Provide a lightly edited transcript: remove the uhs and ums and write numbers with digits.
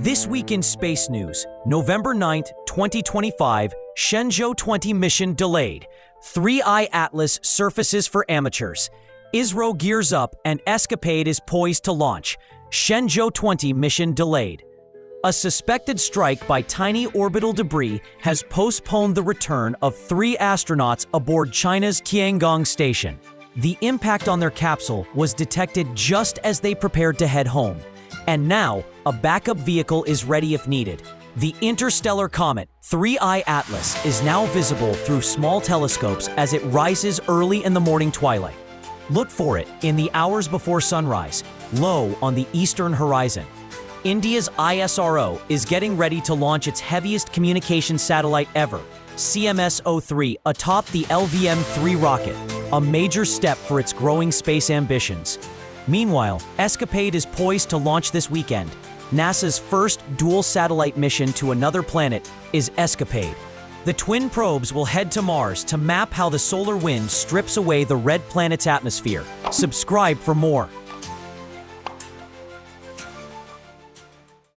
This Week in Space News, November 9, 2025, Shenzhou 20 mission delayed. 3I Atlas surfaces for amateurs. ISRO gears up and ESCAPADE is poised to launch. Shenzhou 20 mission delayed. A suspected strike by tiny orbital debris has postponed the return of 3 astronauts aboard China's Tiangong station. The impact on their capsule was detected just as they prepared to head home. And now, a backup vehicle is ready if needed. The interstellar comet 3I Atlas is now visible through small telescopes as it rises early in the morning twilight. Look for it in the hours before sunrise, low on the eastern horizon. India's ISRO is getting ready to launch its heaviest communication satellite ever, CMS-03, atop the LVM-3 rocket, a major step for its growing space ambitions. Meanwhile, ESCAPADE is poised to launch this weekend. NASA's first dual-satellite mission to another planet is ESCAPADE. The twin probes will head to Mars to map how the solar wind strips away the red planet's atmosphere. Subscribe for more.